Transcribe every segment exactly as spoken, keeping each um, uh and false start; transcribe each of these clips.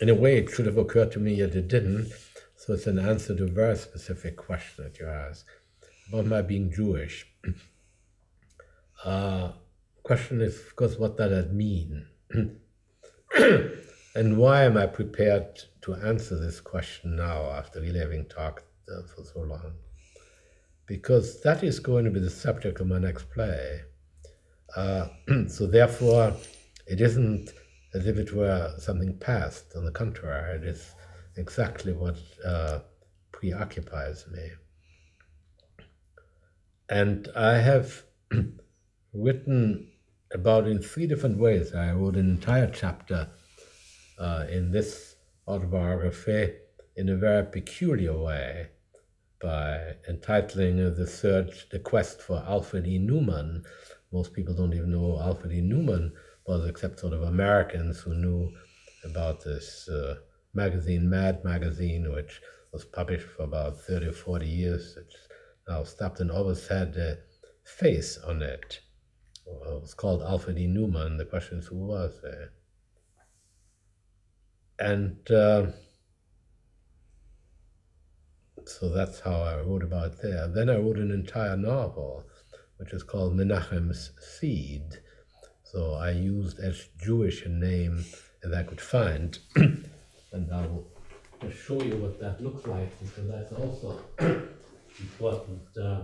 in a way, it should have occurred to me, yet it didn't. So it's an answer to a very specific question that you asked about my being Jewish. Uh, question is, of course, what does that mean? And why am I prepared to answer this question now after really having talked uh, for so long? Because that is going to be the subject of my next play. Uh, so therefore, it isn't as if it were something past. On the contrary, it is exactly what uh, preoccupies me. And I have written about in three different ways. I wrote an entire chapter uh, in this autobiography in a very peculiar way, by entitling uh, the search, the quest for Alfred E. Newman. Most people don't even know who Alfred E. Newman was, except sort of Americans who knew about this uh, magazine, Mad Magazine, which was published for about thirty or forty years. It's now stopped and always had a face on it. Well, it was called Alfred E. Newman. The question is, who was it? And uh, so that's how I wrote about it there. Then I wrote an entire novel, which is called Menachem's Seed. So I used as Jewish a name as I could find. And I will show you what that looks like, because that's also important. Uh,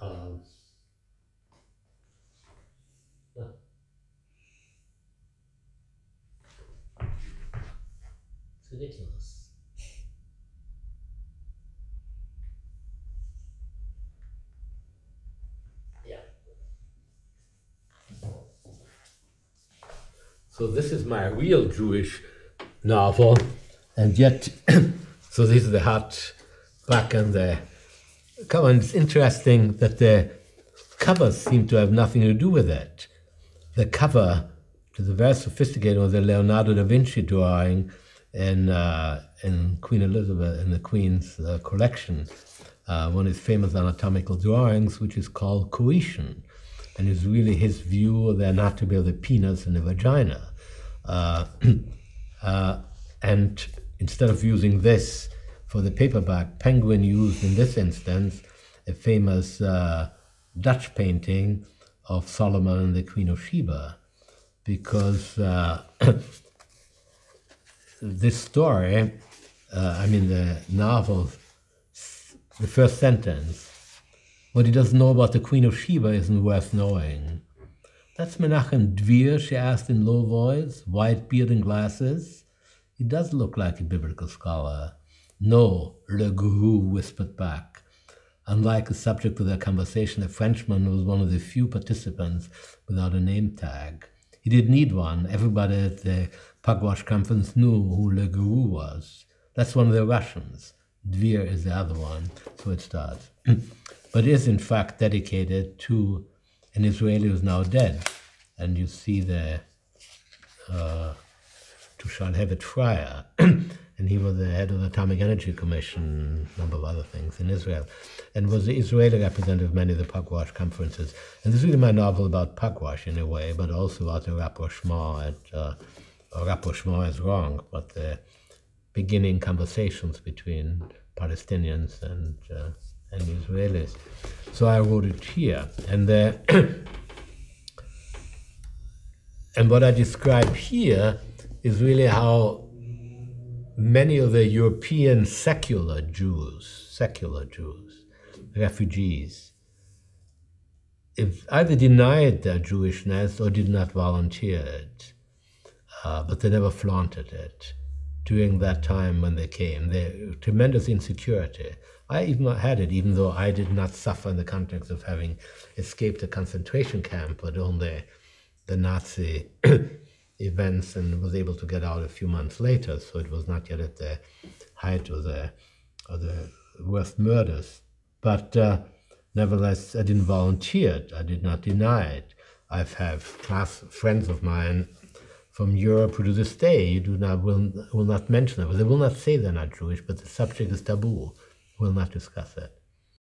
um, it's ridiculous. So this is my real Jewish novel, and yet, so this is the hard back and the cover. And it's interesting that the covers seem to have nothing to do with it. The cover, which is a very sophisticated one, the Leonardo da Vinci drawing in, uh, in Queen Elizabeth, in the Queen's uh, collection, uh, one of his famous anatomical drawings, which is called Coition, and is really his view of the anatomy of the penis and the vagina. Uh, uh, and instead of using this for the paperback, Penguin used in this instance a famous uh, Dutch painting of Solomon and the Queen of Sheba, because uh, this story, uh, I mean the novel, the first sentence, what he doesn't know about the Queen of Sheba isn't worth knowing. That's Menachem Dvir, she asked in low voice, white beard and glasses. He does look like a biblical scholar. No, Le Guru whispered back. Unlike the subject of their conversation, the Frenchman was one of the few participants without a name tag. He didn't need one. Everybody at the Pugwash Conference knew who Le Guru was. That's one of the Russians. Dvir is the other one, so it starts. But is in fact dedicated to an Israeli who's now dead. And you see the, uh, to Shalhevet Freier. And he was the head of the Atomic Energy Commission, a number of other things in Israel, and was the Israeli representative of many of the Pugwash conferences. And this is really my novel about Pugwash in a way, but also about the rapprochement, at, uh, or rapprochement is wrong, but the beginning conversations between Palestinians and uh, and Israelis. So I wrote it here. And the and what I describe here is really how many of the European secular Jews, secular Jews, refugees, if either denied their Jewishness or did not volunteer it, uh, but they never flaunted it during that time when they came. They, tremendous insecurity. I even had it, even though I did not suffer in the context of having escaped a concentration camp, but only the Nazi events, and was able to get out a few months later. So it was not yet at the height of the, of the worst murders. But uh, nevertheless, I didn't volunteer it. I did not deny it. I have class friends of mine from Europe who to this day do not, will, will not mention it. They will not say they're not Jewish, but the subject is taboo. Will not discuss it.